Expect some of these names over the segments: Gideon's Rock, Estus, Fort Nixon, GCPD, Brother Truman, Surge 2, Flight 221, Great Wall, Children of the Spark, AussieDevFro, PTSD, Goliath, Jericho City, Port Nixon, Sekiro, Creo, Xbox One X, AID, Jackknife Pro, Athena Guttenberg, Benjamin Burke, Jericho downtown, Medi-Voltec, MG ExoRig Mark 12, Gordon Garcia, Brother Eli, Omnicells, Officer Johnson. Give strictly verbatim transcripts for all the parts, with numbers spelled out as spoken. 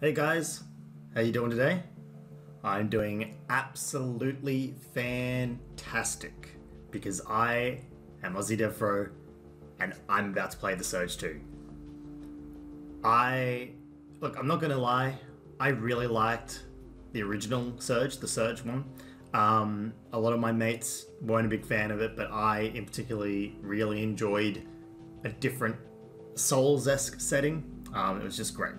Hey guys, how you doing today? I'm doing absolutely fantastic because I am AussieDevFro and I'm about to play the Surge two. I, look, I'm not gonna lie, I really liked the original Surge, the Surge one. Um, a lot of my mates weren't a big fan of it, but I in particularly really enjoyed a different Souls-esque setting. Um, it was just great.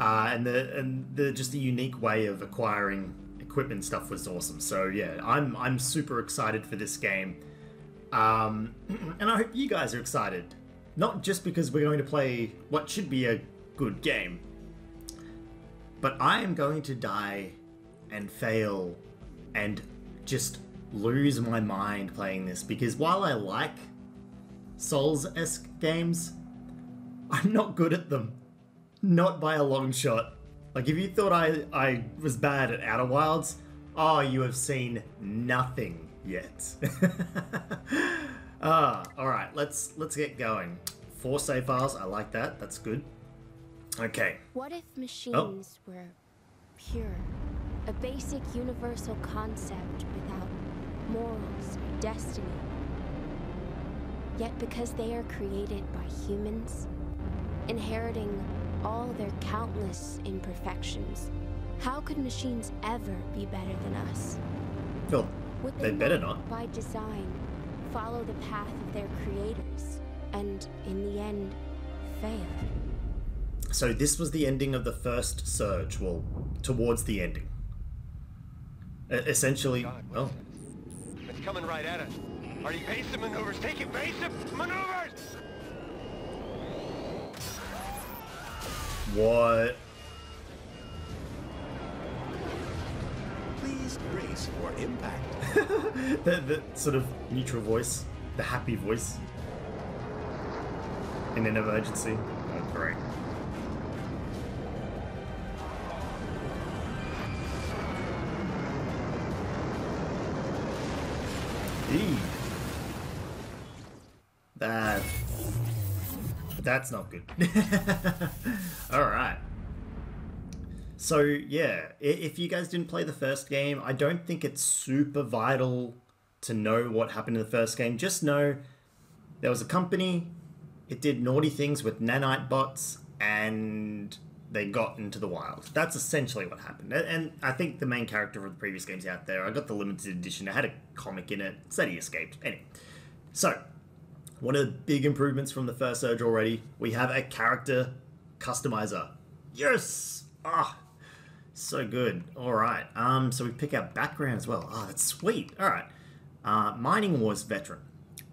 Uh, and the and the just the unique way of acquiring equipment stuff was awesome. So yeah, I'm I'm super excited for this game, um, and I hope you guys are excited. Not just because we're going to play what should be a good game, but I am going to die and fail and just lose my mind playing this, because while I like Souls-esque games, I'm not good at them. Not by a long shot. Like, if you thought I, I was bad at Outer Wilds, oh, you have seen nothing yet. Ah, all right, let's let's get going. Four save files, I like that, that's good. Okay. What if machines oh. were pure? A basic universal concept without morals or destiny. Yet because they are created by humans, inheriting all their countless imperfections, how could machines ever be better than us? Well, would they, they better not, by design, follow the path of their creators and in the end fail? So this was the ending of the first Surge. Well, towards the ending, e essentially. God, well, it's coming right at us. Are you evasive maneuvers? Take evasive maneuvers. What? Please brace for impact. the, the sort of neutral voice, the happy voice in an emergency. Oh, great. Eee. That. That's not good. All right. So yeah, if you guys didn't play the first game, I don't think it's super vital to know what happened in the first game. Just know there was a company, it did naughty things with nanite bots, and they got into the wild. That's essentially what happened. And I think the main character of the previous game's out there. I got the limited edition. It had a comic in it. It said he escaped. Anyway. So, one of the big improvements from the first Surge already, we have a character customizer. Yes! Ah, oh, so good. All right. Um, so we pick our background as well. Oh, that's sweet. All right. Uh, Mining Wars veteran.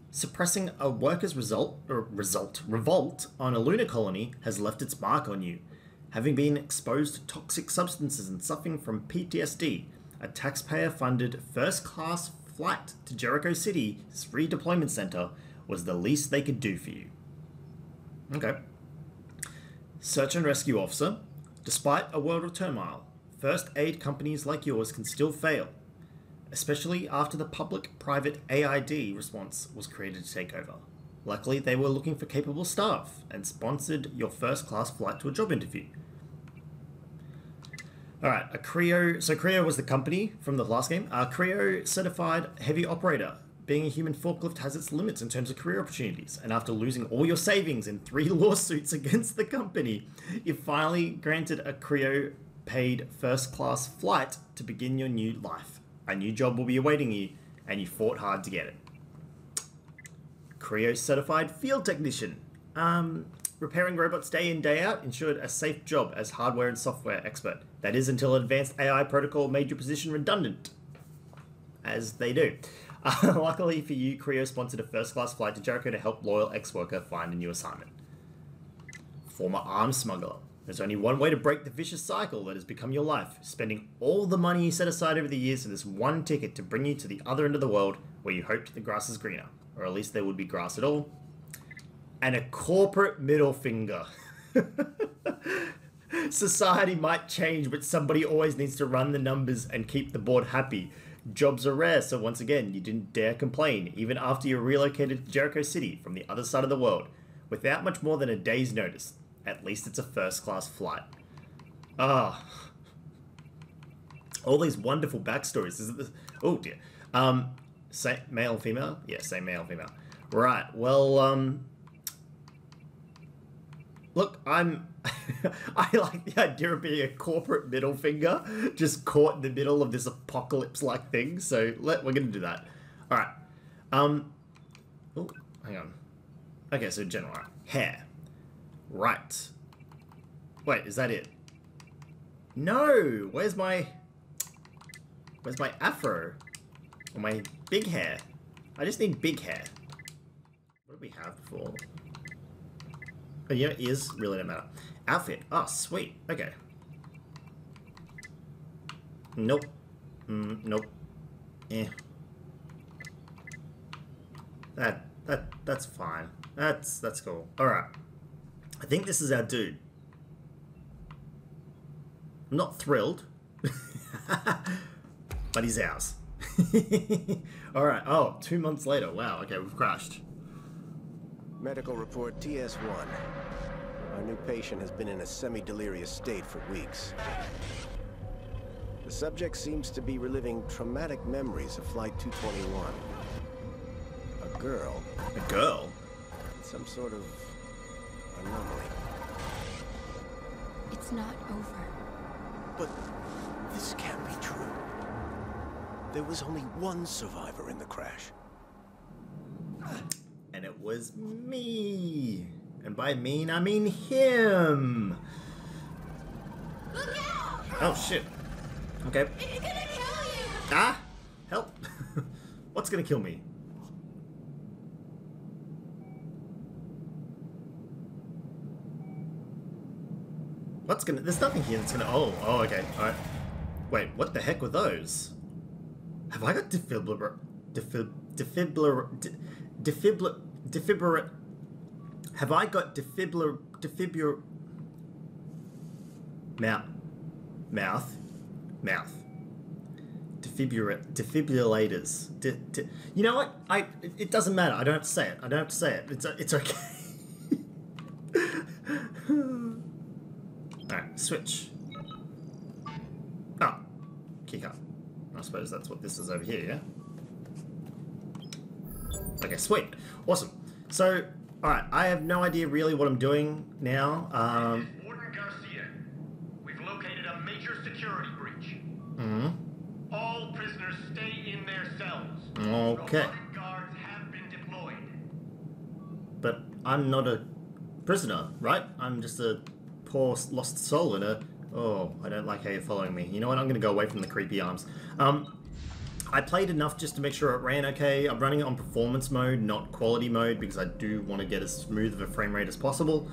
Suppressing a worker's result or result revolt on a lunar colony has left its mark on you. Having been exposed to toxic substances and suffering from P T S D, a taxpayer-funded first-class flight to Jericho City's redeployment center was the least they could do for you. Okay. Search and rescue officer. Despite a world of turmoil, first aid companies like yours can still fail, especially after the public-private A I D response was created to take over. Luckily, they were looking for capable staff and sponsored your first-class flight to a job interview. All right, a Creo. So Creo was the company from the last game. A Creo certified heavy operator. Being a human forklift has its limits in terms of career opportunities, and after losing all your savings in three lawsuits against the company, you're finally granted a Creo paid first class flight to begin your new life. A new job will be awaiting you, and you fought hard to get it. Creo certified field technician. Um, repairing robots day in, day out ensured a safe job as hardware and software expert. That is until advanced A I protocol made your position redundant, as they do. Uh, luckily for you, Creo sponsored a first-class flight to Jericho to help loyal ex-worker find a new assignment. Former arms smuggler. There's only one way to break the vicious cycle that has become your life, spending all the money you set aside over the years for this one ticket to bring you to the other end of the world where you hoped the grass is greener, or at least there would be grass at all. And a corporate middle finger. Society might change, but somebody always needs to run the numbers and keep the board happy. Jobs are rare, so once again, you didn't dare complain, even after you relocated to Jericho City from the other side of the world, without much more than a day's notice. At least it's a first-class flight. Ah. All these wonderful backstories. Is it this? Oh, dear. Um, same male and female? Yeah, same male and female. Right, well, um... Look, I'm... I like the idea of being a corporate middle finger just caught in the middle of this apocalypse-like thing, so let, we're going to do that. All right. Um, oh, hang on. Okay, so general. Right. Hair. Right. Wait, is that it? No! Where's my... Where's my afro? Or my big hair? I just need big hair. What did we have before? Oh, yeah, ears really don't matter. Outfit. Oh, sweet. Okay. Nope. Mm, nope. Eh. That that that's fine. That's that's cool. All right. I think this is our dude. I'm not thrilled, but he's ours. All right. Oh, two months later. Wow. Okay, we've crashed. Medical report T S one. Our new patient has been in a semi-delirious state for weeks. The subject seems to be reliving traumatic memories of Flight two twenty-one. A girl. A girl? Some sort of anomaly. It's not over. But this can't be true. There was only one survivor in the crash. And it was me. And by mean, I mean him. Look out! Oh shit. Okay. It's gonna kill you. Ah! Help. What's gonna kill me? What's gonna... There's nothing here that's gonna... Oh, oh, okay. Alright. Wait, what the heck were those? Have I got defibrillator... Defib... Defibrillator... De, defibrillator... Defibrillator... Have I got defibrillator... Defibrillator... Mouth... Mouth... Mouth... Defibrillator... Defibrillators... De, de, you know what? I... It, it doesn't matter. I don't have to say it. I don't have to say it. It's, it's okay. Alright, switch. Ah, kick up. I suppose that's what this is over here, yeah? Okay, sweet. Awesome. So, alright, I have no idea really what I'm doing now. Um, this is Gordon Garcia. We've located a major security breach. Mm-hmm. All prisoners stay in their cells. Okay. Robotic guards have been deployed. But I'm not a prisoner, right? I'm just a... poor lost soul in a... Oh, I don't like how you're following me. You know what? I'm going to go away from the creepy arms. Um, I played enough just to make sure it ran okay. I'm running it on performance mode, not quality mode, because I do want to get as smooth of a frame rate as possible.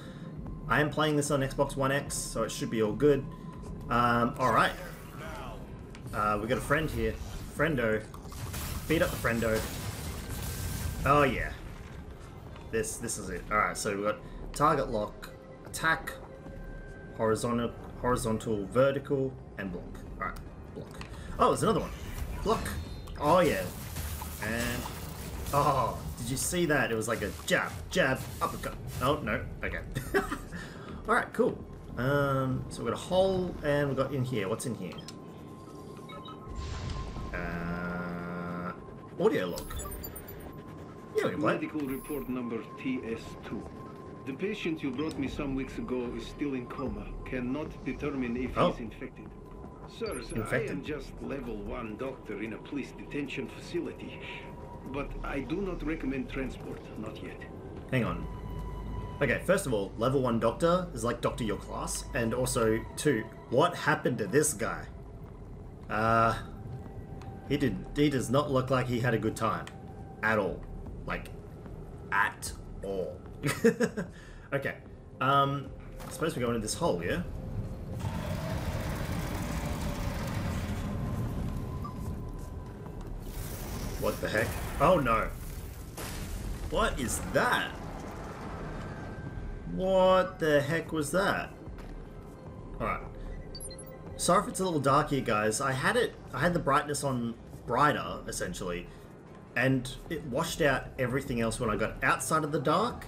I am playing this on Xbox One X, so it should be all good. Um, alright. Uh, we got a friend here. Friendo. Beat up the friendo. Oh, yeah. This, this is it. Alright, so we've got target lock, attack... Horizontal, horizontal, vertical, and block. Alright, block. Oh, there's another one. Block. Oh, yeah. And... Oh, did you see that? It was like a jab, jab, uppercut. Oh, no. Okay. Alright, cool. Um, so we've got a hole, and we've got in here. What's in here? Uh, audio log. Yeah, we can play. Medical report number T S two. The patient you brought me some weeks ago is still in coma. Cannot determine if oh. he's infected. Sirs, infected. I am just level one doctor in a police detention facility. But I do not recommend transport, not yet. Hang on. Okay, first of all, level one doctor is like doctor your class. And also, two, what happened to this guy? Uh, he did, he does not look like he had a good time. At all. Like, at all. Okay, um, I suppose we go into this hole, yeah? What the heck? Oh no! What is that? What the heck was that? Alright. Sorry if it's a little dark here, guys. I had it, I had the brightness on brighter, essentially, and it washed out everything else when I got outside of the dark.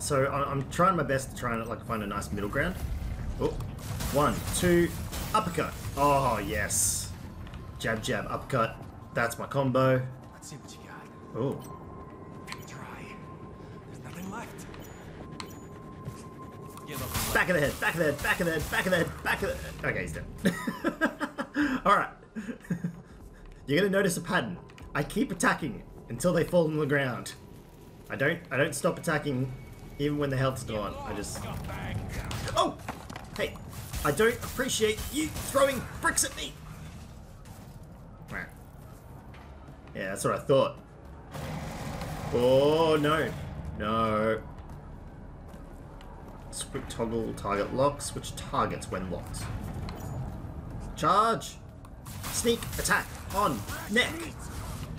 So I'm trying my best to try and like find a nice middle ground. Oh, one, two, uppercut. Oh, yes. Jab, jab, uppercut. That's my combo. Let's see what you got. Oh. Back of the head, back of the head, back of the head, back of the head, back of the head. Okay, he's dead. Alright. You're gonna notice a pattern. I keep attacking until they fall on the ground. I don't I don't stop attacking even when the health's gone. I just Oh! Hey! I don't appreciate you throwing bricks at me! Alright. Yeah, that's what I thought. Oh no. No. Quick toggle target lock. Switch targets when locked. Charge! Sneak attack on neck!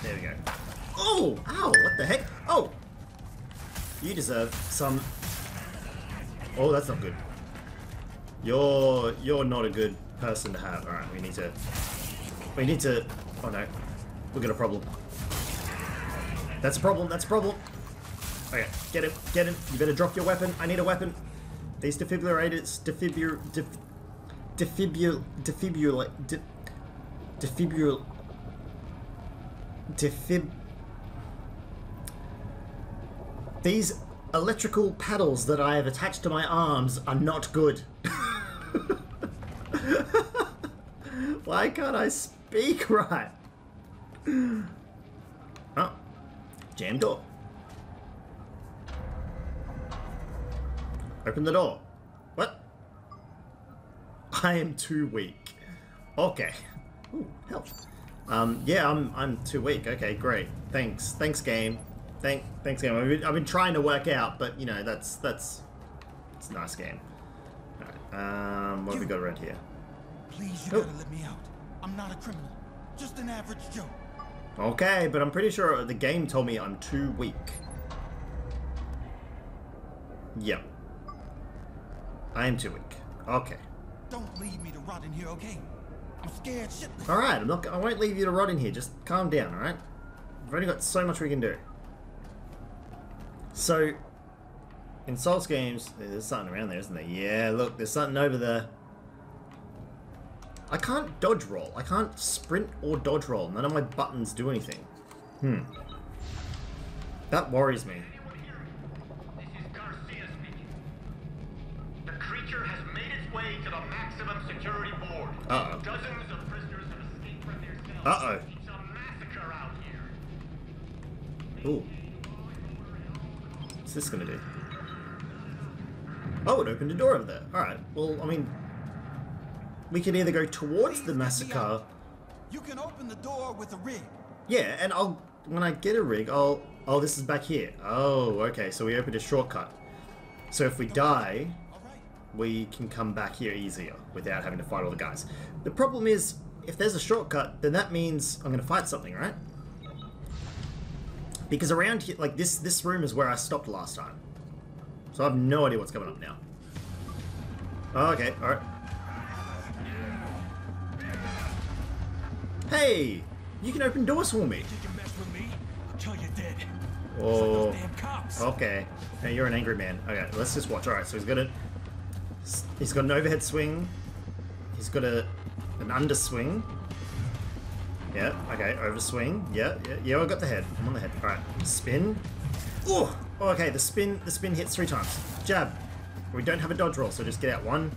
There we go. Oh! Ow! What the heck? Oh! You deserve some... Oh, that's not good. You're... You're not a good person to have. Alright, we need to... We need to... Oh no. We've got a problem. That's a problem. That's a problem. Okay. Get him. Get him. You better drop your weapon. I need a weapon. These defibrillators, defibur, def, defibul, defibul, def, defibul, defib. These electrical paddles that I have attached to my arms are not good. Why can't I speak right? Oh, jam door. Open the door. What? I am too weak. Okay. Ooh, help. Um, yeah, I'm I'm too weak. Okay, great. Thanks. Thanks, game. Thank thanks, game. I've been, I've been trying to work out, but you know, that's that's it's a nice game. Alright, um what you, have we got around here? Please you oh. gotta let me out. I'm not a criminal. Just an average Joe. Okay, but I'm pretty sure the game told me I'm too weak. Yep. I am too weak. Okay. Don't leave me to rot in here, okay? I'm scared shitless. All right, I'm not. I won't leave you to rot in here. Just calm down, all right? We've only got so much we can do. So, in Souls games, there's something around there, isn't there? Yeah, look, there's something over there. I can't dodge roll. I can't sprint or dodge roll. None of my buttons do anything. Hmm. That worries me. To the maximum security board. Uh oh. Dozens of prisoners have escaped from their cells. Uh oh. It's a massacre out here. Ooh. What's this gonna do? Oh, it opened a door over there. All right. Well, I mean, we can either go towards the massacre. You can open the door with a rig. Yeah, and I'll when I get a rig, I'll. Oh, this is back here. Oh, okay. So we opened a shortcut. So if we die. We can come back here easier without having to fight all the guys. The problem is, if there's a shortcut, then that means I'm going to fight something, right? Because around here, like this, this room is where I stopped last time. So I have no idea what's coming up now. Oh, okay, alright. Hey! You can open doors for me! Oh, okay. Hey, you're an angry man. Okay, let's just watch. Alright, so he's got it. He's got an overhead swing. He's got a an underswing. Yeah, okay, overswing. Yeah, yeah, yeah, I got the head. I'm on the head. Alright. Spin. Oh! Oh, okay, the spin the spin hits three times. Jab. We don't have a dodge roll, so just get out. One,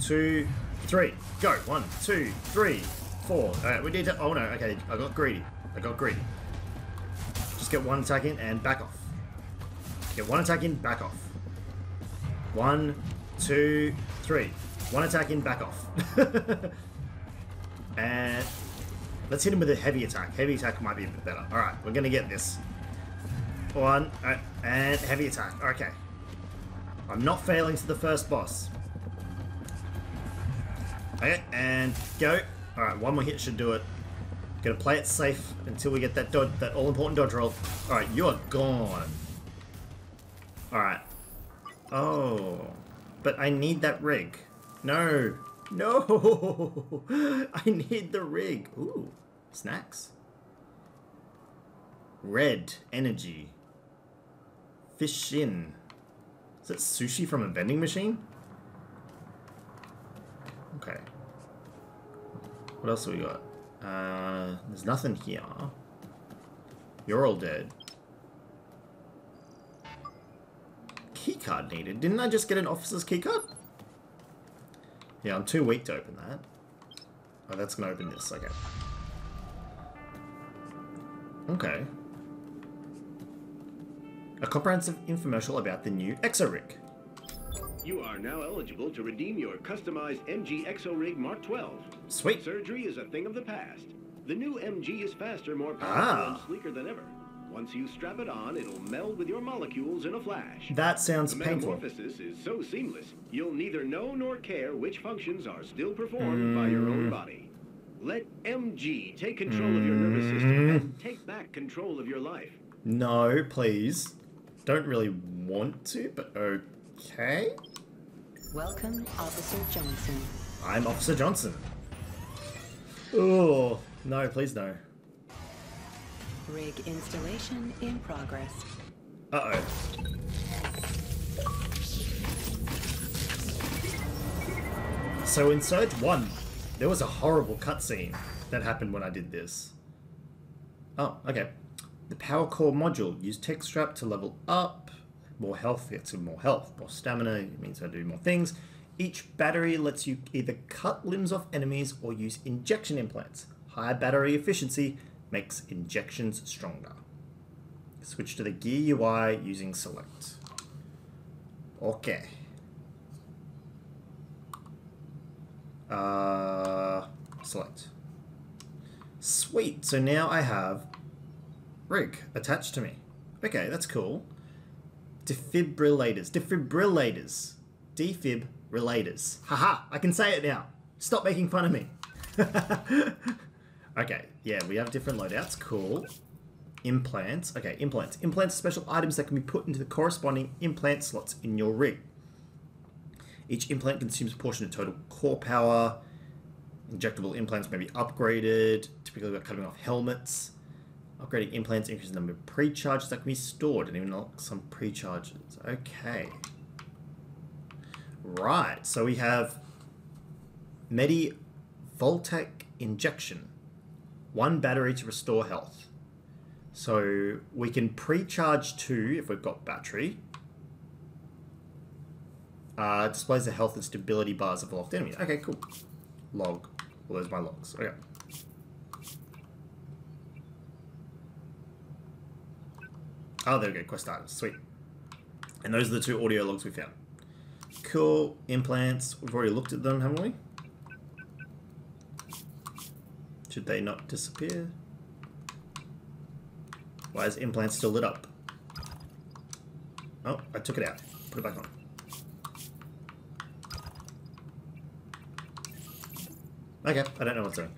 two, three. Go. One, two, three, four. Alright, we need to oh no, okay, I got greedy. I got greedy. Just get one attack in and back off. Get one attack in, back off. One, two, three. One attack in, back off. And let's hit him with a heavy attack. Heavy attack might be a bit better. Alright, we're going to get this. One, right, and heavy attack. Okay. I'm not failing to the first boss. Okay, and go. Alright, one more hit should do it. Going to play it safe until we get that dodge, that all-important dodge roll. Alright, you are gone. Alright. Oh... But I need that rig. No. No. I need the rig. Ooh. Snacks. Red. Energy. Fish in. Is that sushi from a vending machine? Okay. What else do we got? Uh, there's nothing here. You're all dead. Keycard needed. Didn't I just get an officer's keycard? Yeah, I'm too weak to open that. Oh, that's gonna open this. Okay. Okay. A comprehensive infomercial about the new ExoRig. You are now eligible to redeem your customized M G ExoRig Mark twelve. Sweet. Surgery is a thing of the past. The new M G is faster, more powerful, ah. and sleeker than ever. Once you strap it on, it'll meld with your molecules in a flash. That sounds the painful. Metamorphosis is so seamless, you'll neither know nor care which functions are still performed mm. by your own body. Let M G take control mm. of your nervous system and take back control of your life. No, please. Don't really want to, but okay. Welcome, Officer Johnson. I'm Officer Johnson. Oh, no, please no. Rig installation in progress. Uh-oh. So in Surge one, there was a horrible cutscene that happened when I did this. Oh, okay. The power core module. Use tech strap to level up. More health, gets you more health. More stamina, it means I do more things. Each battery lets you either cut limbs off enemies or use injection implants. Higher battery efficiency makes injections stronger. Switch to the gear U I using select. Okay. Uh, select. Sweet, so now I have rig attached to me. Okay, that's cool. Defibrillators. Defibrillators. Defibrillators. Haha, I can say it now. Stop making fun of me. Okay, yeah, we have different loadouts. Cool. Implants. Okay, implants. Implants are special items that can be put into the corresponding implant slots in your rig. Each implant consumes a portion of total core power. Injectable implants may be upgraded, typically by cutting off helmets. Upgrading implants increases the number of pre-charges that can be stored, and even unlock some pre-charges. Okay. Right, so we have Medi-Voltec Injection. One battery to restore health. So we can pre-charge two if we've got battery. Uh, displays the health and stability bars of locked enemies. Okay, cool. Log. Well, there's my logs. Okay. Oh, there we go, quest items, sweet. And those are the two audio logs we found. Cool, implants, we've already looked at them, haven't we? Should they not disappear? Why is implants still lit up? Oh, I took it out, put it back on. Okay, I don't know what's doing.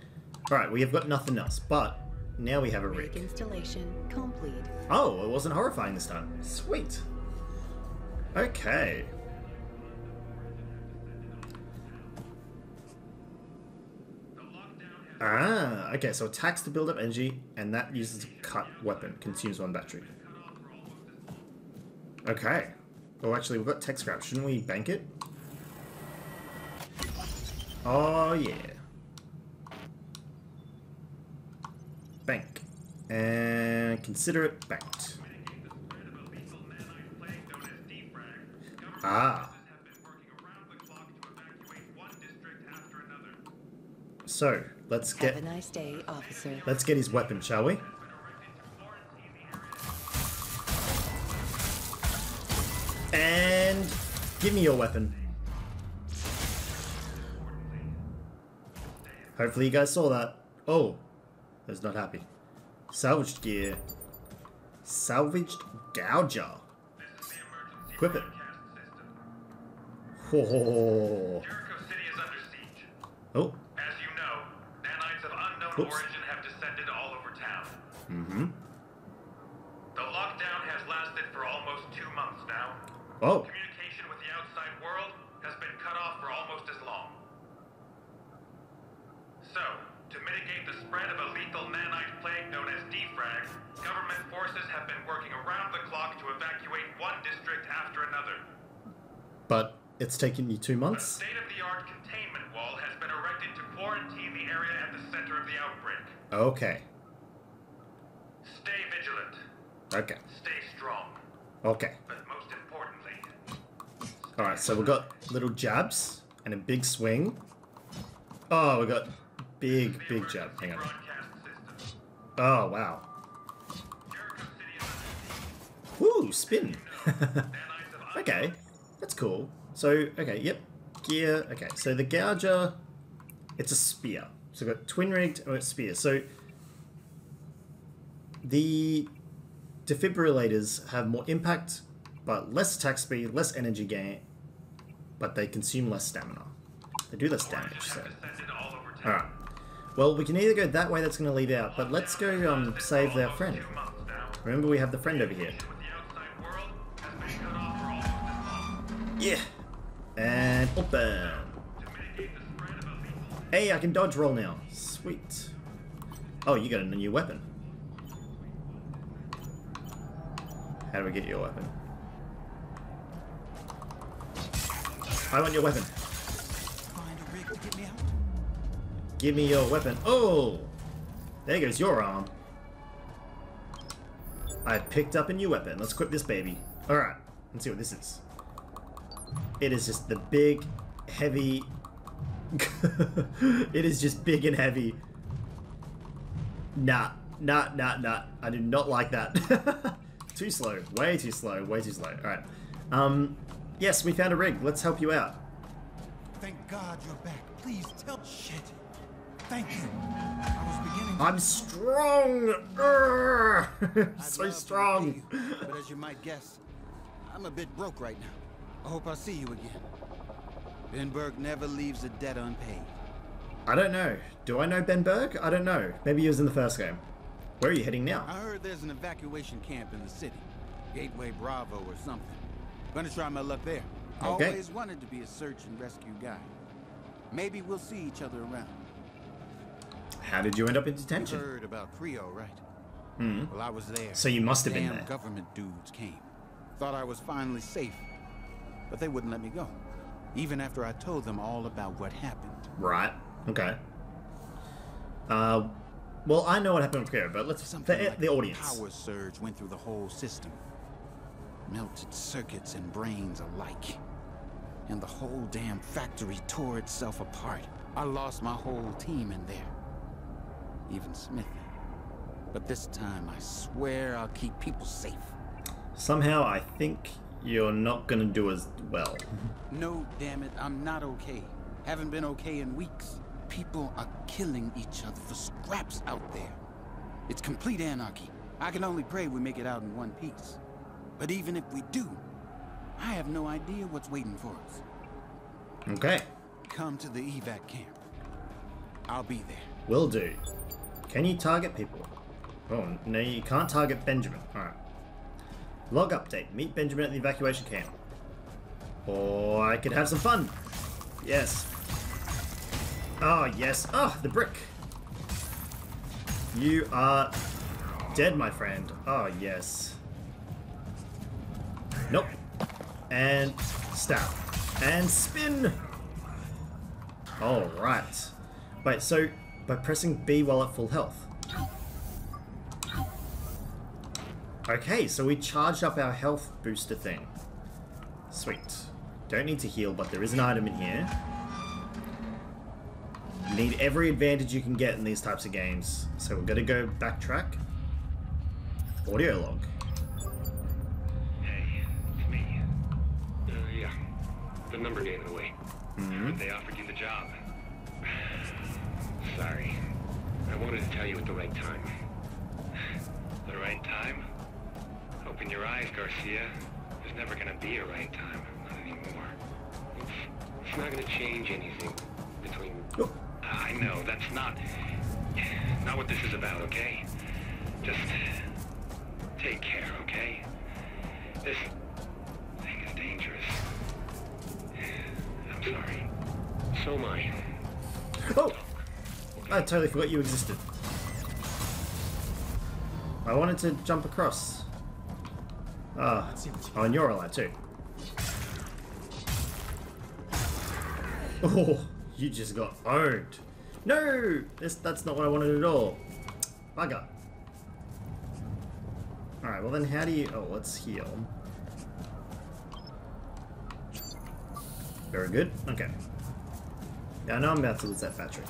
All right, we have got nothing else, but now we have a rig. Installation complete. Oh, it wasn't horrifying this time. Sweet. Okay. Ah, okay, so attacks to build up energy, and that uses a cut weapon. Consumes one battery. Okay. Oh, actually, we've got tech scrap. Shouldn't we bank it? Oh, yeah. Bank. And consider it banked. Ah. So, let's get... Have a nice day, officer. Let's get his weapon, shall we? And... give me your weapon. Hopefully you guys saw that. Oh. I was not happy. Salvaged gear. Salvaged gouger. Equip it. Oh. Jericho City is under siege. Oh. As you know, nanites of unknown Oops. origin have descended all over town. Mm-hmm. The lockdown has lasted for almost two months now. Oh. Communication with the outside world has been cut off for almost as long. So, to mitigate the spread of a lethal nanite plague known as defrag, government forces have been working around the clock to evacuate one district after another. But it's taken you two months? A state-of-the-art containment wall has been Okay. Stay vigilant. Okay. Stay strong. Okay. But most importantly. All right, so we got little jabs and a big swing. Oh, we got big, big jab. Hang on. Oh wow. Woo, spin. Okay, that's cool. So okay, yep. Gear. Okay, so the gouger, it's a spear. So we've got twin rigged and spear. So the defibrillators have more impact, but less attack speed, less energy gain, but they consume less stamina. They do less damage. So. All right. Well, we can either go that way. That's going to lead out. But let's go um save our friend. Remember, we have the friend over here. Yeah. And open. Hey, I can dodge roll now. Sweet. Oh, you got a new weapon. How do we get your weapon? I want your weapon. Give me your weapon. Oh! There goes your arm. I picked up a new weapon. Let's equip this baby. Alright. Let's see what this is. It is just the big, heavy... it is just big and heavy. Nah. Nah, nah, nah. I do not like that. Too slow. Way too slow. Way too slow. Alright. Um, yes, we found a rig. Let's help you out. Thank God you're back. Please tell shit. Thank you. I was beginning I'm strong. So strong. You, but as you might guess, I'm a bit broke right now. I hope I'll see you again. Ben Burke never leaves a debt unpaid. I don't know. Do I know Ben Burke? I don't know. Maybe he was in the first game. Where are you heading now? I heard there's an evacuation camp in the city. Gateway Bravo or something. Gonna try my luck there. Okay. I always wanted to be a search and rescue guy. Maybe we'll see each other around. How did you end up in detention? You heard about Creo, right? Mm. Well, I was there. So you must have Damn been there. Government dudes came. Thought I was finally safe. But they wouldn't let me go. Even after I told them all about what happened. Right. Okay. Uh, well, I know what happened with Creo, but let's... Something the, like the audience. Power surge went through the whole system. Melted circuits and brains alike. And the whole damn factory tore itself apart. I lost my whole team in there. Even Smith. But this time, I swear I'll keep people safe. Somehow, I think you're not gonna do as well. No, damn it, I'm not okay. Haven't been okay in weeks. People are killing each other for scraps out there. It's complete anarchy. I can only pray we make it out in one piece. But even if we do, I have no idea what's waiting for us. Okay. Come to the evac camp. I'll be there. Will do. Can you target people? Oh, no, you can't target Benjamin. Alright. Log update. Meet Benjamin at the evacuation camp. Or I could have some fun. Yes. Oh, yes. Oh, the brick. You are dead, my friend. Oh, yes. Nope. And stab. And spin. Alright. Wait, so... by pressing B while at full health. Okay, so we charged up our health booster thing. Sweet. Don't need to heal, but there is an item in here. You need every advantage you can get in these types of games. So we're gonna go backtrack. Audio log. Hey, it's me. Uh, yeah. The number gave it away. Mm-hmm. They offered you the job. Sorry. I wanted to tell you at the right time. The right time? Open your eyes, Garcia. There's never gonna be a right time. Not anymore. It's, it's not gonna change anything between... Oh. I know, that's not... not what this is about, okay? Just... take care, okay? This thing is dangerous. I'm sorry. So am I. Oh! I totally forgot you existed. I wanted to jump across. Ah, oh, and you're alive too. Oh, you just got owned. No, that's, that's not what I wanted at all. Bugger. Alright, well then how do you... Oh, let's heal. Very good. Okay. Yeah, I know I'm about to lose that battery.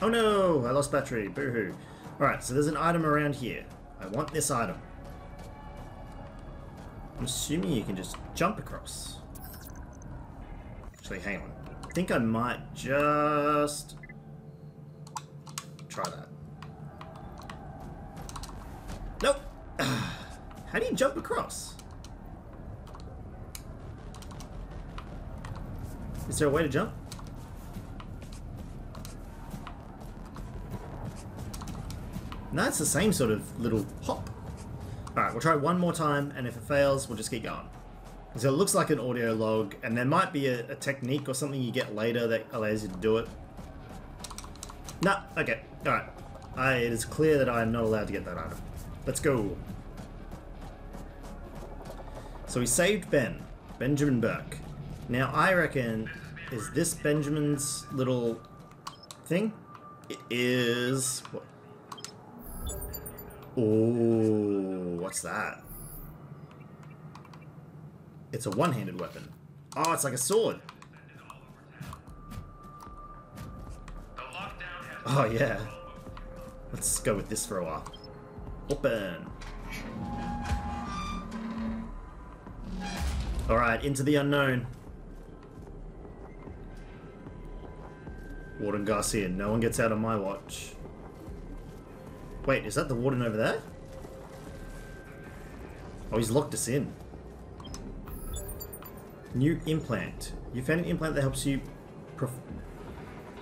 Oh no! I lost battery. Boo-hoo. Alright, so there's an item around here. I want this item. I'm assuming you can just jump across. Actually, hang on. I think I might just... try that. Nope! How do you jump across? Is there a way to jump? And that's the same sort of little hop. Alright, we'll try one more time, and if it fails, we'll just keep going. So it looks like an audio log, and there might be a, a technique or something you get later that allows you to do it. Nah, okay, alright. It is clear that I am not allowed to get that item. Let's go. So we saved Ben. Benjamin Burke. Now I reckon, is this Benjamin's little thing? It is... what? Ooh, what's that? It's a one-handed weapon. Oh, it's like a sword. Oh, yeah. Let's go with this for a while. Open. Alright, into the unknown. Gordon Garcia, no one gets out of my watch. Wait, is that the warden over there? Oh, he's locked us in. New implant. You found an implant that helps you perf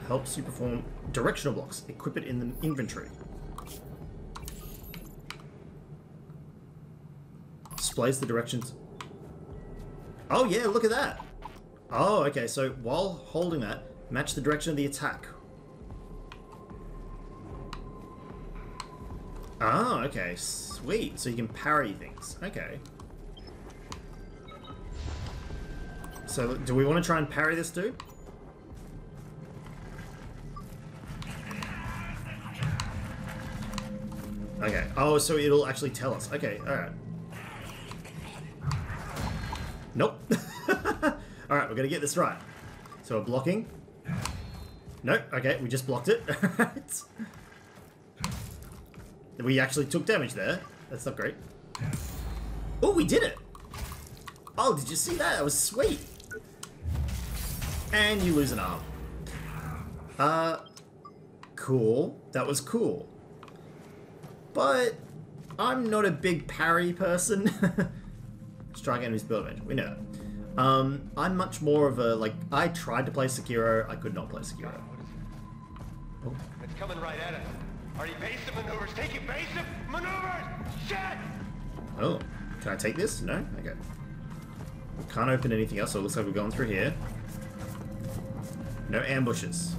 helps you perform directional blocks. Equip it in the inventory. Displays the directions. Oh yeah, look at that. Oh, okay. So while holding that, match the direction of the attack. Oh, okay, sweet. So you can parry things. Okay. So, do we want to try and parry this dude? Okay. Oh, so it'll actually tell us. Okay, alright. Nope. Alright, we're gonna get this right. So we're blocking. Nope, okay, we just blocked it. Alright. We actually took damage there. That's not great. Oh, we did it! Oh, did you see that? That was sweet! And you lose an arm. Uh, cool. That was cool. But, I'm not a big parry person. Strike enemies build damage. We know that. Um, I'm much more of a, like, I tried to play Sekiro, I could not play Sekiro. Oh. It's coming right at us. Already basic maneuvers, taking basic maneuvers! Shit! Oh, can I take this? No? Okay. We can't open anything else, so it looks like we're going through here. No ambushes.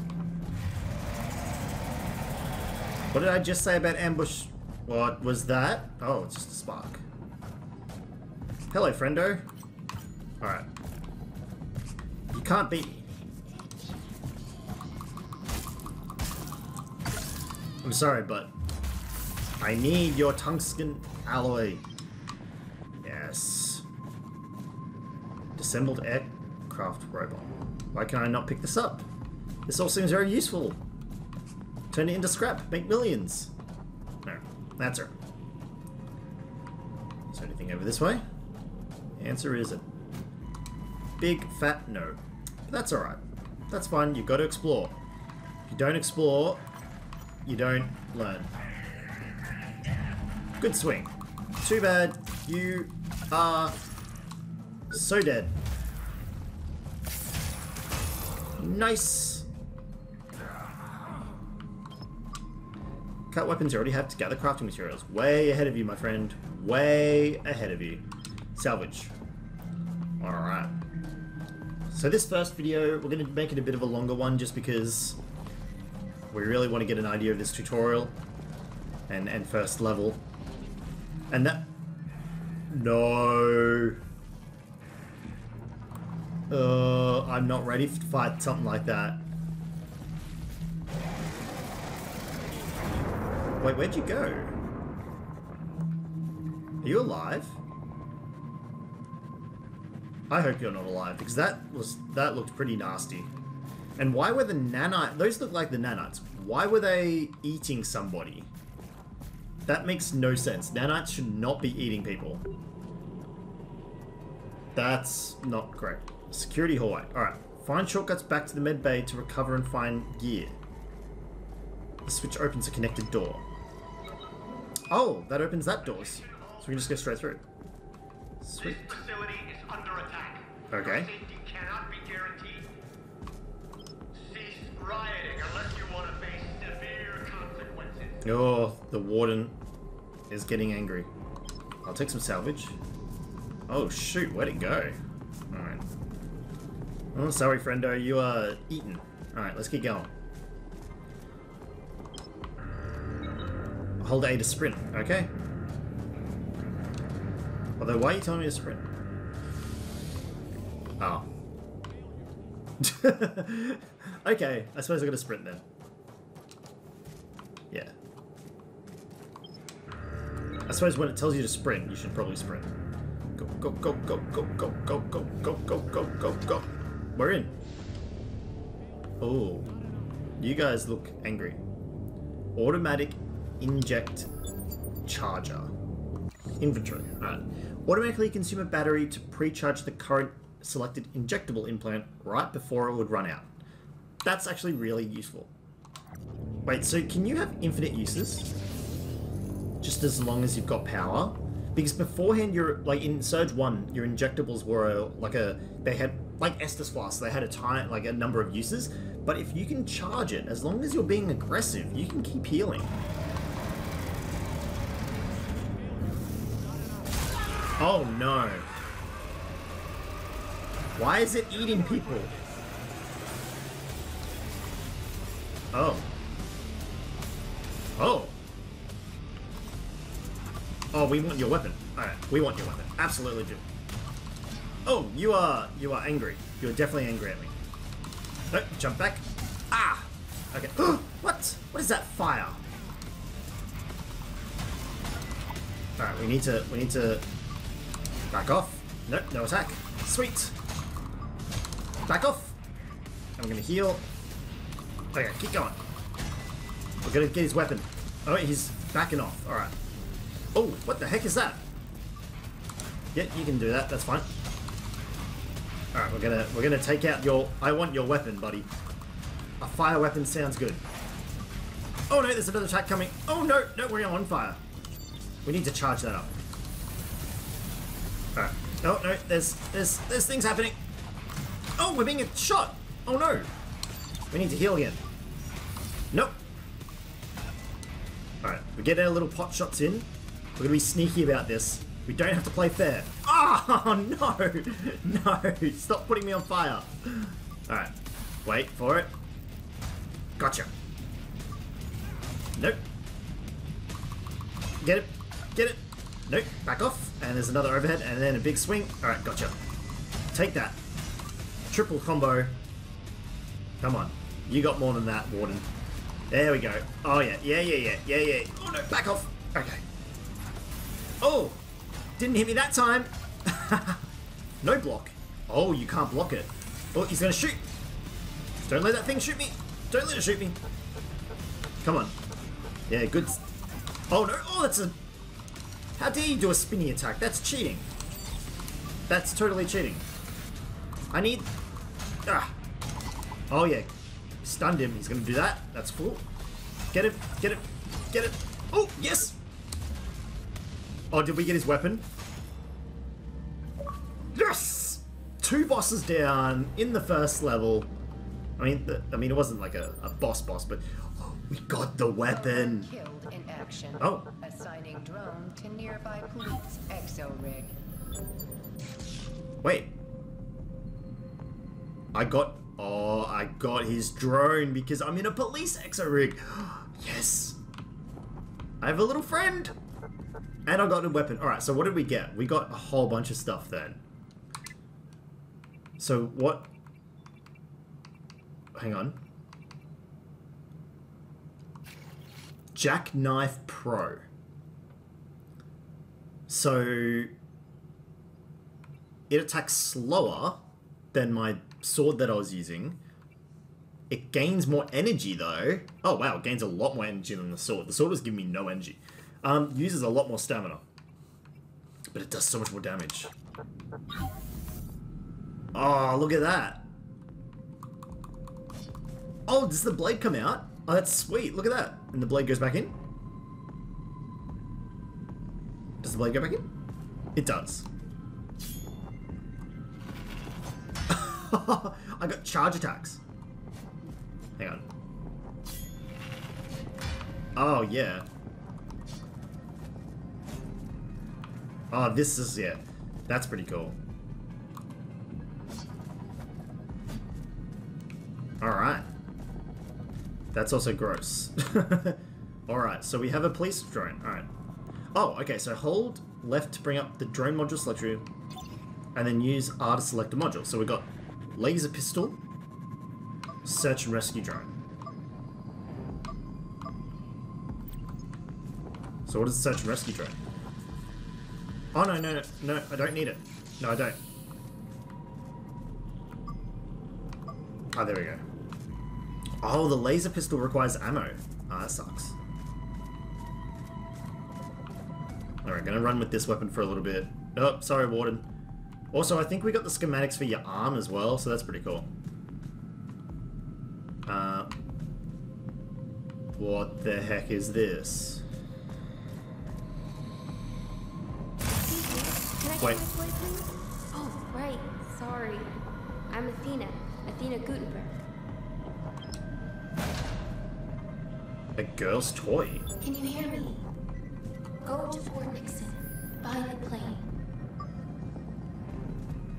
What did I just say about ambush? What was that? Oh, it's just a spark. Hello, friendo. Alright. You can't beat me. I'm sorry, but I need your tungsten alloy. Yes. Disassembled aircraft robot. Why can I not pick this up? This all seems very useful. Turn it into scrap. Make millions. No, that's her. Is there anything over this way? The answer is a big fat no. But that's alright. That's fine. You've got to explore. If you don't explore... you don't learn. Good swing. Too bad you are so dead. Nice. Cut weapons you already have to gather crafting materials. Way ahead of you, my friend. Way ahead of you. Salvage. Alright. So this first video, we're going to make it a bit of a longer one just because... we really want to get an idea of this tutorial and, and first level. And that... no. Uh, I'm not ready to fight something like that. Wait, where'd you go? Are you alive? I hope you're not alive, because that was that looked pretty nasty. And why were the nanites... Those look like the nanites. Why were they eating somebody? That makes no sense. Nanites should not be eating people. That's not great. Security hallway. Alright. Find shortcuts back to the med bay to recover and find gear. The switch opens a connected door. Oh, that opens that door. So we can just go straight through. Sweet. This facility is under attack. Okay. Your safety cannot be guaranteed. Cease rioting unless you want to face severe consequences. Oh, the warden is getting angry. I'll take some salvage. Oh shoot, where'd it go? Alright. Oh, sorry friendo, you are eaten. Alright, let's keep going. Hold A to sprint, okay. Although, why are you telling me to sprint? Oh. Okay, I suppose I'm gonna sprint then. Yeah. I suppose when it tells you to sprint, you should probably sprint. Go, go, go, go, go, go, go, go, go, go, go, go, go. We're in. Oh. You guys look angry. Automatic inject charger inventory. Alright. Automatically consume a battery to pre-charge the current selected injectable implant right before it would run out. That's actually really useful. Wait, so can you have infinite uses? Just as long as you've got power? Because beforehand, you're like in Surge one, your injectables were like a they had like Estus flasks, they had a time like a number of uses. But if you can charge it, as long as you're being aggressive, you can keep healing. Oh no! Why is it eating people? Oh. Oh. Oh, we want your weapon. Alright, we want your weapon. Absolutely do. Oh, you are you are angry. You're definitely angry at me. No, jump back. Ah! Okay. What? What is that fire? Alright, we need to we need to back off. Nope, no attack. Sweet. Back off. I'm gonna heal. Okay, keep going. We're gonna get his weapon. Oh, he's backing off. Alright. Oh, what the heck is that? Yeah, you can do that. That's fine. All right, we're gonna we're gonna take out your. I want your weapon, buddy. A fire weapon sounds good. Oh no, there's another attack coming. Oh no, no, we're on fire. We need to charge that up. All right. Oh no, there's there's there's things happening. Oh, we're being shot. Oh no. We need to heal again. Nope. All right, we get our little pot shots in. We're gonna be sneaky about this. We don't have to play fair. Oh no! No! Stop putting me on fire! Alright. Wait for it. Gotcha. Nope. Get it. Get it. Nope. Back off. And there's another overhead and then a big swing. Alright, gotcha. Take that. Triple combo. Come on. You got more than that, Warden. There we go. Oh yeah. Yeah, yeah, yeah. Yeah, yeah. Oh no, back off. Okay. Oh! Didn't hit me that time! No block. Oh, you can't block it. Oh, he's gonna shoot! Don't let that thing shoot me! Don't let it shoot me! Come on. Yeah, good. Oh no! Oh, that's a... How dare you do a spinny attack? That's cheating. That's totally cheating. I need... Ah. Oh yeah. Stunned him. He's gonna do that. That's cool. Get it. Get it. Get it. Oh, yes! Oh, did we get his weapon? Yes! Two bosses down in the first level. I mean, the, I mean, it wasn't like a, a boss boss, but oh, we got the weapon. Killed in action. Oh. Assigning drone to nearby police exo rig. Wait. I got. Oh, I got his drone because I'm in a police exo rig. Yes. I have a little friend. And I got a weapon. Alright, so what did we get? We got a whole bunch of stuff then. So what... Hang on. Jackknife Pro. So it attacks slower than my sword that I was using. It gains more energy though. Oh wow, it gains a lot more energy than the sword. The sword was giving me no energy. Um, uses a lot more stamina. But it does so much more damage. Oh, look at that. Oh, does the blade come out? Oh, that's sweet. Look at that. And the blade goes back in. Does the blade go back in? It does. I got charge attacks. Hang on. Oh, yeah. Oh, this is, yeah. That's pretty cool. Alright. That's also gross. Alright, so we have a police drone. Alright. Oh, okay, so hold left to bring up the drone module selector and then use R to select a module. So we've got laser pistol, search and rescue drone. So what is the search and rescue drone? Oh, no, no, no, no, I don't need it. No, I don't. Oh, there we go. Oh, the laser pistol requires ammo. Ah, oh, that sucks. Alright, gonna run with this weapon for a little bit. Oh, sorry, Warden. Also, I think we got the schematics for your arm as well, so that's pretty cool. Uh, what the heck is this? Can I Wait. This way, please? Oh, right. Sorry. I'm Athena. Athena Guttenberg. A girl's toy. Can you hear me? Go to Fort Nixon. Buy the plane.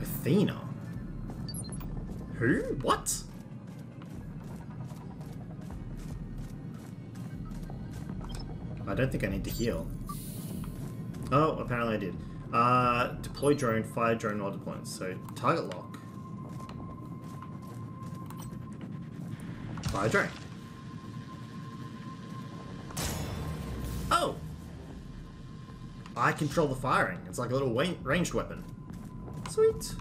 Athena? Who? What? I don't think I need to heal. Oh, apparently I did. Uh, deploy drone, fire drone while deploying. So, target lock. Fire drone. I control the firing. It's like a little ranged weapon. Sweet.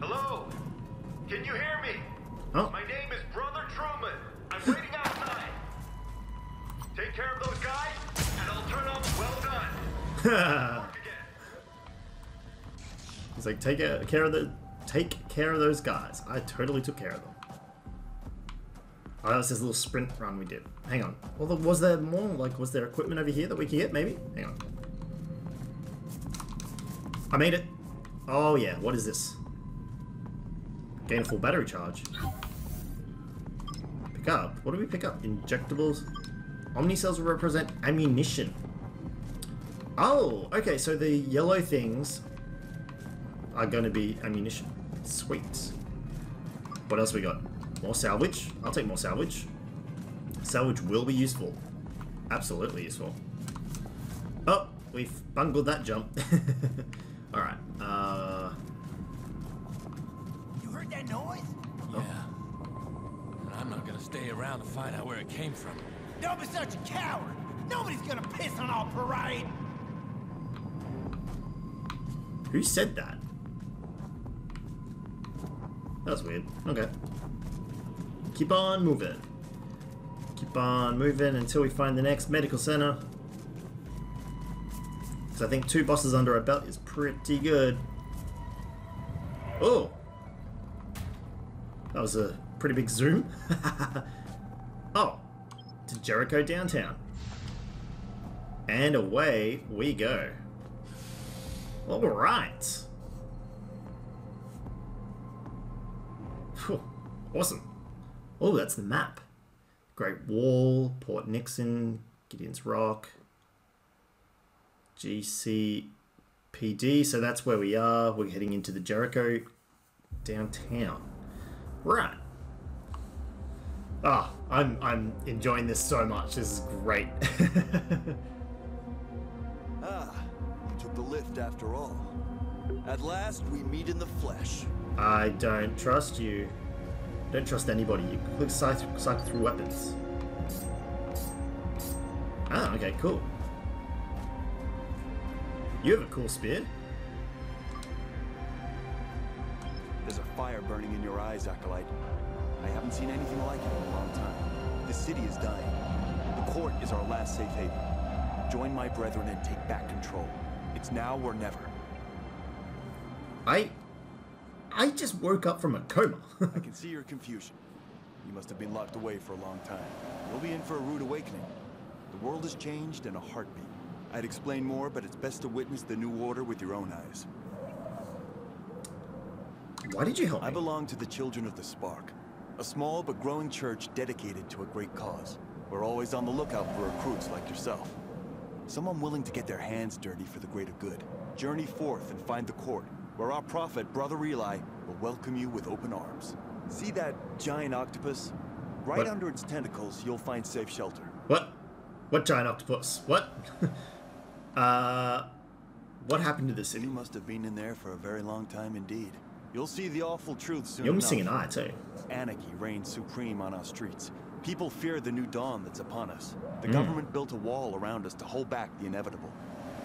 Hello? Can you hear me? Oh. My name is Brother Truman. I'm waiting outside. Take care of those guys, and I'll turn up well done. He's like, take care of the, take care of those guys. I totally took care of them. Oh, that was this little sprint run we did. Hang on. Well, was there more? Like, was there equipment over here that we could get, maybe? Hang on. I made it. Oh, yeah. What is this? Gain a full battery charge. Pick up. What do we pick up? Injectables. Omnicells will represent ammunition. Oh, okay. So the yellow things are going to be ammunition. Sweet. What else we got? More salvage. I'll take more salvage. Salvage will be useful. Absolutely useful. Oh, we've bungled that jump. Alright. Uh... You heard that noise? Yeah. Oh. And I'm not gonna stay around to find out where it came from. Don't be such a coward! Nobody's gonna piss on our parade! Who said that? That was weird. Okay. Keep on moving. Keep on moving until we find the next medical center. So I think two bosses under our belt is pretty good. Oh! That was a pretty big zoom. Oh! To Jericho downtown. And away we go. Alright! Awesome. Oh, that's the map. Great Wall, Port Nixon, Gideon's Rock, G C P D. So that's where we are. We're heading into the Jericho downtown. Right. Ah, oh, I'm I'm enjoying this so much. This is great. Ah, you took the lift after all. At last, we meet in the flesh. I don't trust you. Don't trust anybody. You click cycle through weapons. Ah, okay, cool. You have a cool spear. There's a fire burning in your eyes, Acolyte. I haven't seen anything like it in a long time. The city is dying. The court is our last safe haven. Join my brethren and take back control. It's now or never. I... I just woke up from a coma. I can see your confusion. You must have been locked away for a long time. You'll be in for a rude awakening. The world has changed in a heartbeat. I'd explain more, but it's best to witness the new order with your own eyes. Why did you help me? I belong to the Children of the Spark, a small but growing church dedicated to a great cause. We're always on the lookout for recruits like yourself. Someone willing to get their hands dirty for the greater good. Journey forth and find the court, where our prophet, Brother Eli, will welcome you with open arms. See that giant octopus? Right what? Under its tentacles, you'll find safe shelter. What? What giant octopus? What? uh, what happened to this city? You must have been in there for a very long time indeed. You'll see the awful truth soon. You're missing an eye too. Anarchy reigns supreme on our streets. People fear the new dawn that's upon us. The mm. government built a wall around us to hold back the inevitable.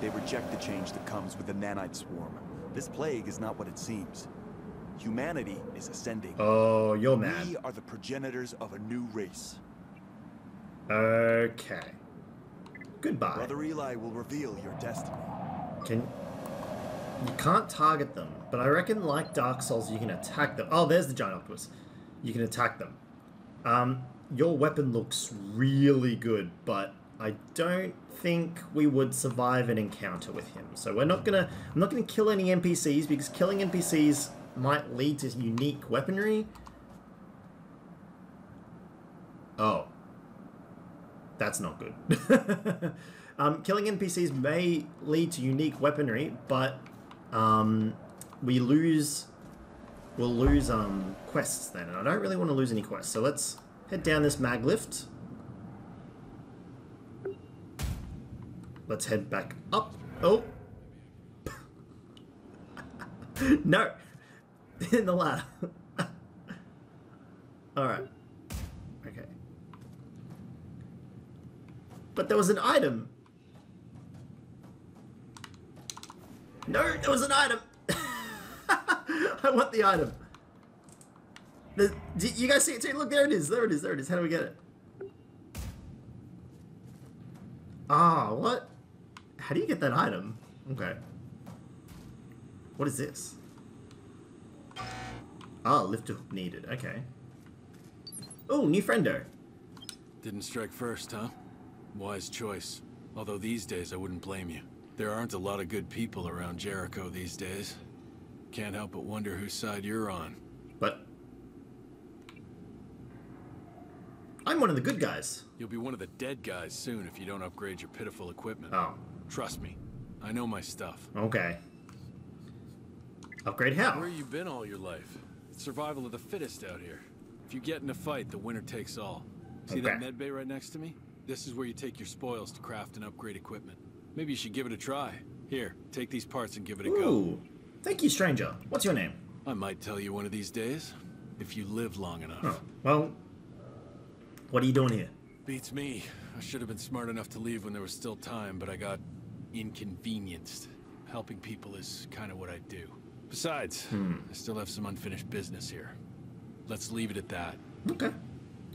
They reject the change that comes with the nanite swarm. This plague is not what it seems. Humanity is ascending. Oh, you're mad. We are the progenitors of a new race. Okay. Goodbye. Brother Eli will reveal your destiny. Can... You can't target them, but I reckon like Dark Souls, you can attack them. Oh, there's the giant octopus. You can attack them. Um, your weapon looks really good, but I don't think we would survive an encounter with him. So we're not gonna. I'm not gonna kill any N P Cs because killing N P Cs might lead to unique weaponry. Oh, that's not good. um, killing N P Cs may lead to unique weaponry, but. Um, we lose, we'll lose, um, quests then, and I don't really want to lose any quests, so let's head down this mag lift. Let's head back up. Oh! No! In the ladder. Alright. Okay. But there was an item! No, there was an item. I want the item. The, do you guys see it too? Look, there it is. There it is. There it is. How do we get it? Ah, what? How do you get that item? Okay. What is this? Ah, lift hook needed. Okay. Oh, new friendo. Didn't strike first, huh? Wise choice. Although these days I wouldn't blame you. There aren't a lot of good people around Jericho these days. Can't help but wonder whose side you're on. But... I'm one of the good guys. You'll be one of the dead guys soon if you don't upgrade your pitiful equipment. Oh. Trust me. I know my stuff. Okay. Upgrade how? Where you been all your life? It's survival of the fittest out here. If you get in a fight, the winner takes all. See okay. that med bay right next to me? This is where you take your spoils to craft and upgrade equipment. Maybe you should give it a try. Here, take these parts and give it a Ooh. Go. Thank you, stranger. What's your name? I might tell you one of these days, if you live long enough. Huh. Well, what are you doing here? Beats me. I should have been smart enough to leave when there was still time, but I got inconvenienced. Helping people is kind of what I do. Besides, hmm. I still have some unfinished business here. Let's leave it at that. Okay.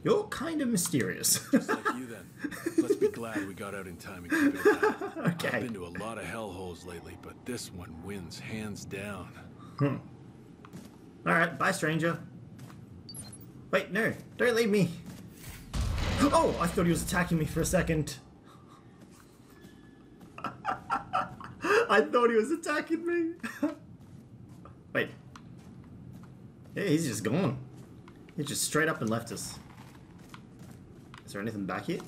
You're kind of mysterious. Just like you then. Let's be glad we got out in time and keep it alive. Okay. I've been to a lot of hellholes lately, but this one wins hands down. Hmm. Alright, bye stranger. Wait, no, don't leave me. Oh, I thought he was attacking me for a second. I thought he was attacking me. Wait. Yeah, he's just gone. He just straight up and left us. Is there anything back here?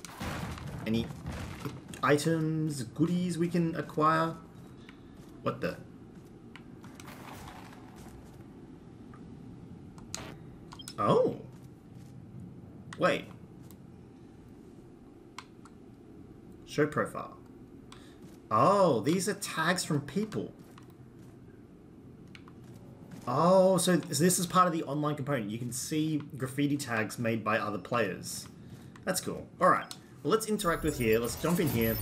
Any items, goodies we can acquire? What the? Oh! Wait. Show profile. Oh, these are tags from people. Oh, so this is part of the online component. You can see graffiti tags made by other players. That's cool. Alright, Well, let's interact with here. Let's jump in here.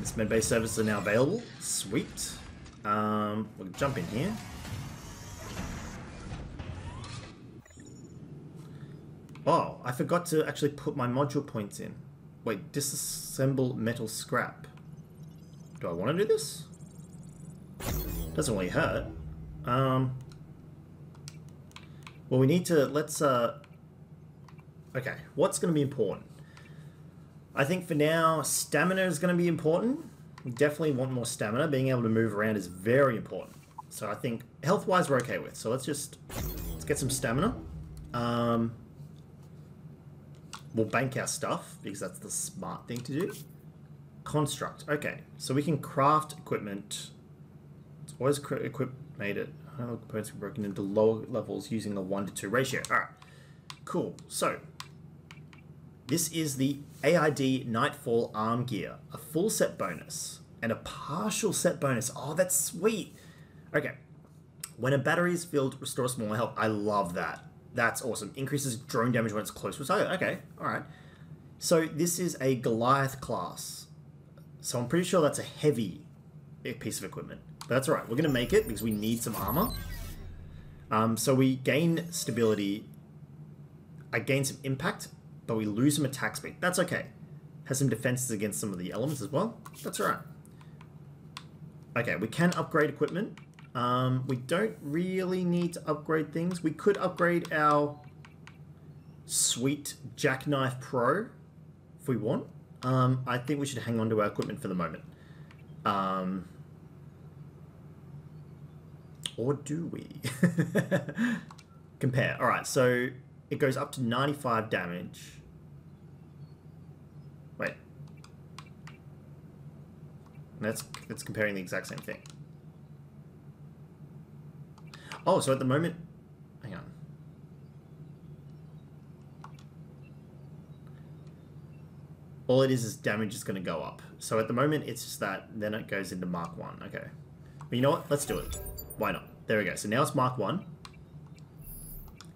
This medbay services are now available. Sweet. Um, we'll jump in here. Oh, I forgot to actually put my module points in. Wait, disassemble metal scrap. Do I want to do this? Doesn't really hurt. Um, well, we need to, let's, uh, okay, what's going to be important? I think for now, stamina is going to be important. We definitely want more stamina. Being able to move around is very important. So I think health-wise we're okay with. So let's just, let's get some stamina. Um, we'll bank our stuff because that's the smart thing to do. Construct. Okay, so we can craft equipment. It's always equip made it. All components are broken into lower levels using a one to two ratio. All right, cool. So this is the A I D Nightfall arm gear, a full set bonus and a partial set bonus. Oh, that's sweet. Okay, when a battery is filled, restore smaller health. I love that. That's awesome. Increases drone damage when it's close to a target. Okay, all right. So this is a Goliath class. So I'm pretty sure that's a heavy piece of equipment. But that's all right. We're going to make it because we need some armor. Um, so we gain stability. I gain some impact, but we lose some attack speed. That's okay. Has some defenses against some of the elements as well. That's all right. Okay, we can upgrade equipment. Um, we don't really need to upgrade things. We could upgrade our sweet Jackknife Pro if we want. Um, I think we should hang on to our equipment for the moment. Um, or do we? Compare. All right, so it goes up to ninety-five damage. Wait. That's, that's comparing the exact same thing. Oh, so at the moment... Hang on. All it is is damage is going to go up. So at the moment, it's just that. Then it goes into Mark one. Okay. But you know what? Let's do it. Why not? There we go. So now it's Mark one.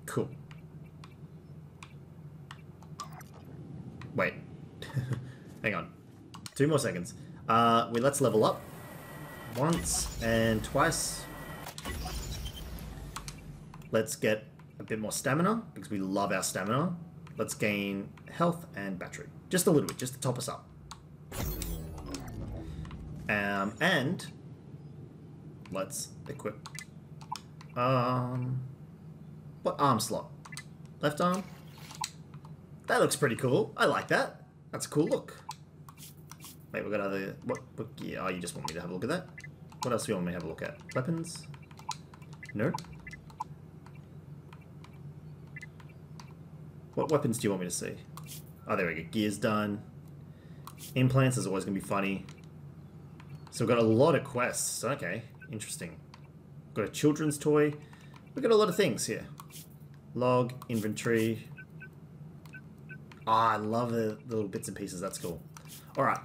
Cool. Wait. Hang on. Two more seconds. Uh, we let's level up. Once and twice. Let's get a bit more stamina, because we love our stamina. Let's gain health and battery. Just a little bit, just to top us up. Um, and let's equip. Um, what arm slot? Left arm? That looks pretty cool. I like that. That's a cool look. Wait, we've got other... What, what gear? Oh, you just want me to have a look at that? What else do you want me to have a look at? Weapons? No. What weapons do you want me to see? Oh, there we go. Gear's done. Implants is always going to be funny. So we've got a lot of quests. Okay, interesting. Got a children's toy. We've got a lot of things here. Log, inventory. Ah, oh, I love the little bits and pieces. That's cool. All right.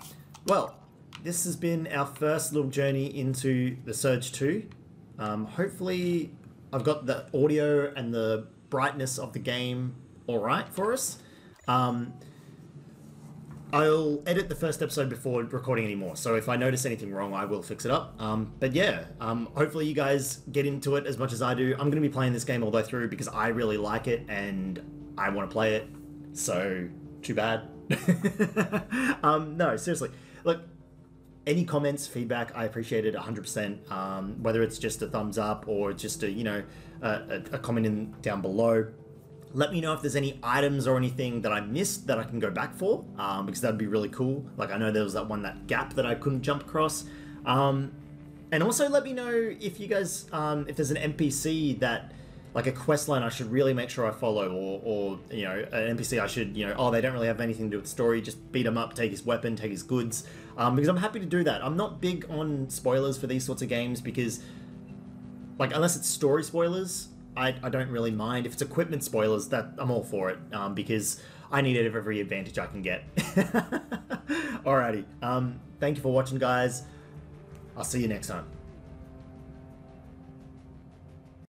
Well, this has been our first little journey into the Surge two. Um, hopefully, I've got the audio and the brightness of the game all right for us. Um, I'll edit the first episode before recording anymore, so if I notice anything wrong, I will fix it up. Um, but yeah, um, hopefully you guys get into it as much as I do. I'm going to be playing this game all the way through because I really like it and I want to play it, so too bad. um, no, seriously. Look, any comments, feedback, I appreciate it one hundred percent. Um, whether it's just a thumbs up or just a, you know, a, a comment in down below. Let me know if there's any items or anything that I missed that I can go back for, um, because that'd be really cool. Like I know there was that one, that gap that I couldn't jump across. Um, and also let me know if you guys, um, if there's an N P C that, like a quest line I should really make sure I follow, or, or you know, an N P C I should, you know, oh, they don't really have anything to do with the story, just beat him up, take his weapon, take his goods. Um, because I'm happy to do that. I'm not big on spoilers for these sorts of games because, like, unless it's story spoilers, I, I don't really mind. If it's equipment spoilers, that I'm all for it, um, because I need it of every advantage I can get. Alrighty, um, thank you for watching, guys. I'll see you next time.